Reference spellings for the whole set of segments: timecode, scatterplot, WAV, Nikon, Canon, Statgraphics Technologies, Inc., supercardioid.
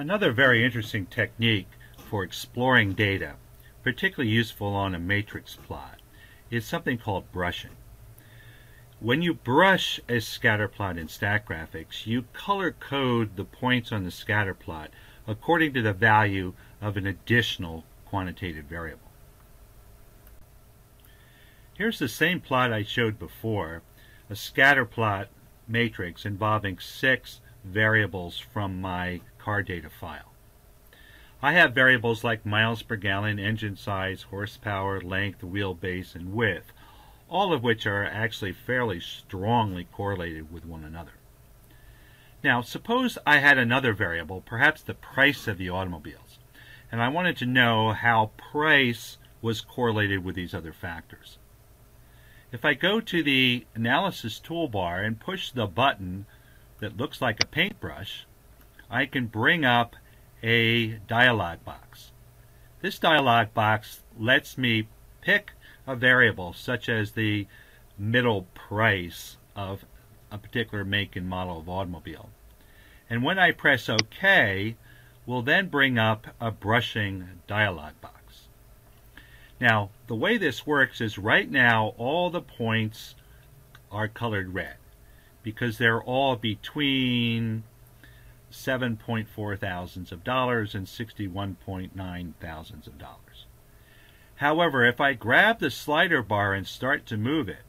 Another very interesting technique for exploring data, particularly useful on a matrix plot, is something called brushing. When you brush a scatter plot in Statgraphics, you color code the points on the scatter plot according to the value of an additional quantitative variable. Here's the same plot I showed before, a scatter plot matrix involving 6 variables from my car data file. I have variables like miles per gallon, engine size, horsepower, length, wheelbase, and width, all of which are actually fairly strongly correlated with one another. Now, suppose I had another variable, perhaps the price of the automobiles, and I wanted to know how price was correlated with these other factors. If I go to the analysis toolbar and push the button that looks like a paintbrush, I can bring up a dialog box. This dialog box lets me pick a variable such as the middle price of a particular make and model of automobile. And when I press OK, we'll then bring up a brushing dialog box. Now, the way this works is right now all the points are colored red because they're all between 7.4 thousandths of dollars and 61.9 thousandths of dollars. However, if I grab the slider bar and start to move it,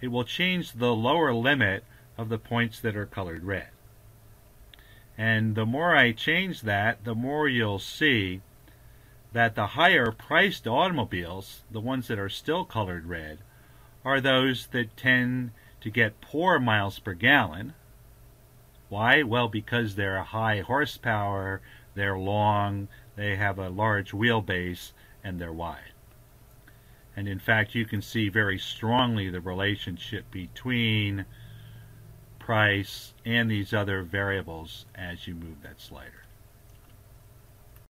it will change the lower limit of the points that are colored red. And the more I change that, the more you'll see that the higher priced automobiles, the ones that are still colored red, are those that tend to get poor miles per gallon. Why? Well, because they're high horsepower, they're long, they have a large wheelbase, and they're wide. And in fact, you can see very strongly the relationship between price and these other variables as you move that slider.